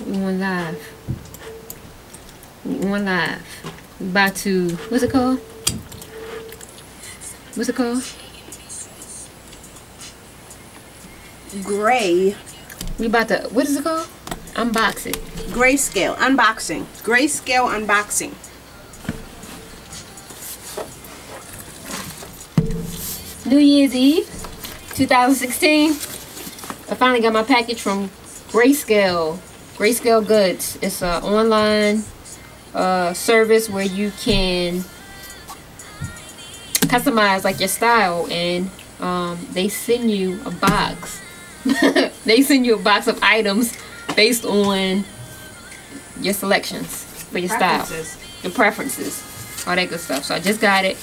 One live. About to, what's it called? Gray. We about to, what is it called? Unbox it. Grayscale unboxing. Grayscale unboxing. New Year's Eve, 2016. I finally got my package from Grayscale. Grayscale Goods. It's an online service where you can customize like your style, and they send you a box. They send you a box of items based on your selections for your preferences. Style, your preferences, all that good stuff. So I just got it.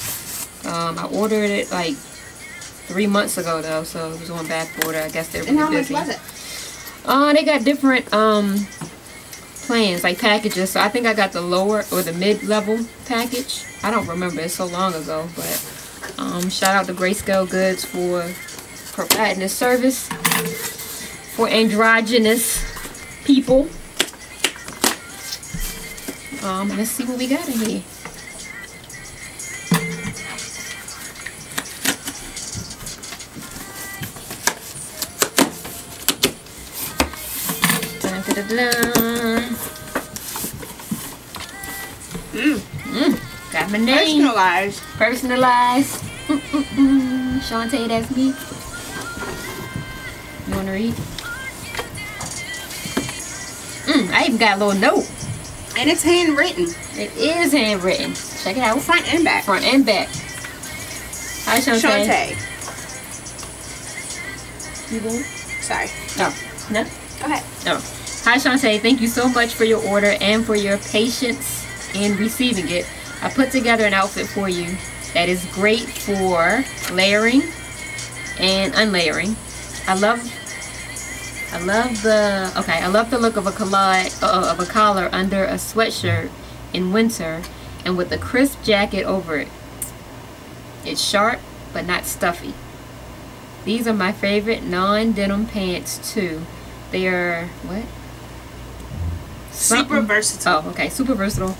I ordered it like 3 months ago though, so it was on back order. I guess they're really busy. And how much was it? They got different plans, like packages. So I think I got the lower or the mid-level package. I don't remember. It's so long ago. But shout out to Grayscale Goods for providing this service for androgynous people. Let's see what we got in here. Got my name. Personalized. Shantae, that's me. You wanna read? I even got a little note. And it's handwritten. It is handwritten. Check it out. Front and back. Front and back. Hi, Shantae. Shantae. You good? Sorry. Oh. No? Go ahead. Oh. Hi Shantae, thank you so much for your order and for your patience in receiving it. I put together an outfit for you that is great for layering and unlayering. I love the look of a collar under a sweatshirt in winter and with a crisp jacket over it. It's sharp but not stuffy. These are my favorite non-denim pants too. They are what? Super versatile. Oh, okay. Super versatile.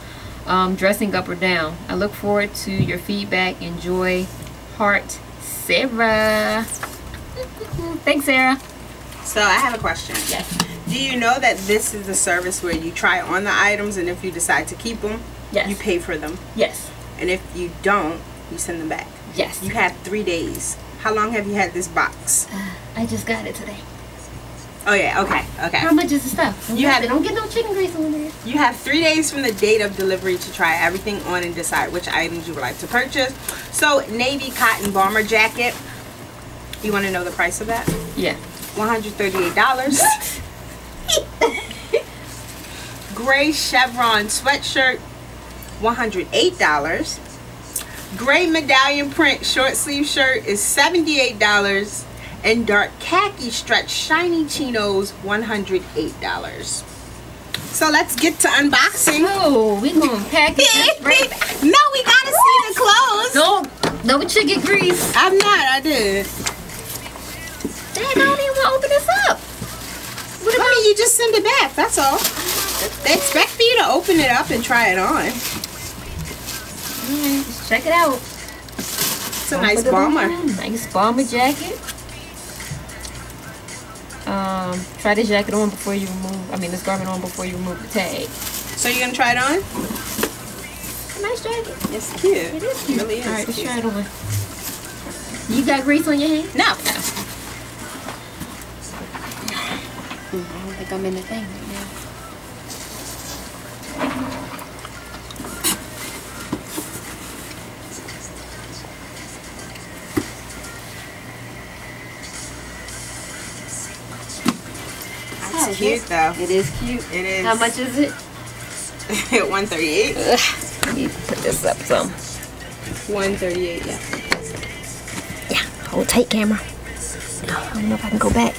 Dressing up or down. I look forward to your feedback. Enjoy. Heart, Sarah. Thanks, Sarah. So I have a question. Yes. Do you know that this is the service where you try on the items, and if you decide to keep them, yes, you pay for them? Yes. And if you don't, you send them back? Yes. You have 3 days. How long have you had this box? I just got it today. Oh yeah, okay. How much is the stuff? Don't get no chicken grease on there. You have 3 days from the date of delivery to try everything on and decide which items you would like to purchase. So navy cotton bomber jacket. You want to know the price of that? Yeah. $138. Gray chevron sweatshirt, $108. Gray medallion print short sleeve shirt is $78. And dark khaki stretch shiny chinos, $108. So let's get to unboxing. Oh, we gonna pack it right. No, we gotta see the clothes. Don't chicken grease. I'm not. I did. Dang, I don't even want to open this up. I mean, you just send it back. That's all. They expect for you to open it up and try it on. Just check it out. It's a nice bomber. Nice bomber jacket. Try this jacket on before you remove, this garment on before you remove the tag. So you're going to try it on? It's a nice jacket. It's cute. It is cute. It really is. All right, let's try it on. You got grease on your hand? No. I don't think I'm in the thing right now. Cute though. It is cute. It is. How much is it? $138. Let me put this up some. $138, yeah. Yeah, hold tight, camera. I don't know if I can go back.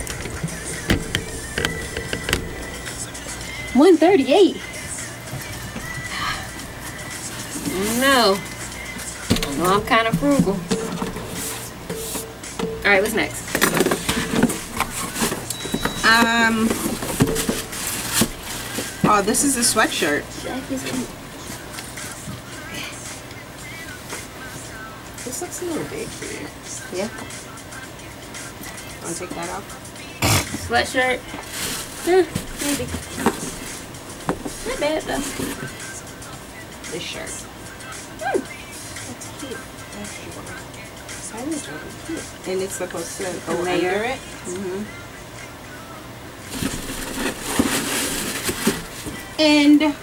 $138. No. Well, I'm kind of frugal. Alright, what's next? Oh, this is a sweatshirt. This looks a little big for you. Yeah. Want to take that off? Sweatshirt. Maybe. Not bad though. This shirt. That's cute. That's cute. That is really cute. And it's supposed to go layer it. Mm-hmm. And the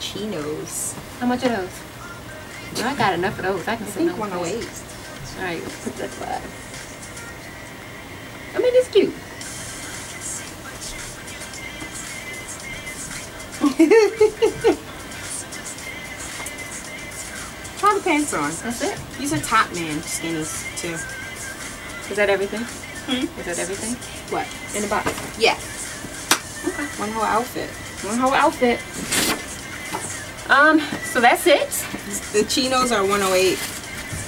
chinos. How much are those? Well, I got enough of those. I can send them. 108. All right, let's put that aside. I mean, it's cute. Try the pants on. That's it. These are Topman skinnies too. Is that everything? Hmm. Is that everything? What? In the box? Yeah. Okay. One whole outfit. One whole outfit. So that's it. The chinos are 108.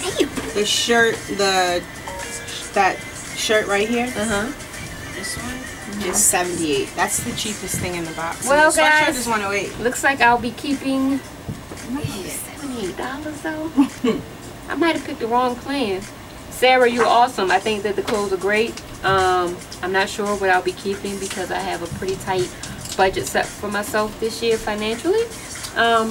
Damn. The shirt, that shirt right here. This one is 78. That's the cheapest thing in the box. Well, the guys, is 108. Looks like I'll be keeping $78 though. I might have picked the wrong plan. Sarah, you're awesome. I think that the clothes are great. I'm not sure what I'll be keeping because I have a pretty tight budget set for myself this year financially,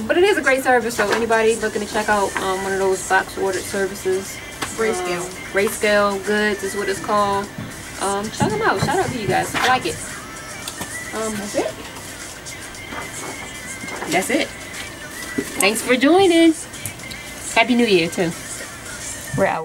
but it is a great service, so anybody looking to check out one of those box ordered services, Grayscale Goods is what it's called, check them out. Shout out to you guys. I like it. That's it. That's it. Thanks for joining. Happy New Year too. We're out.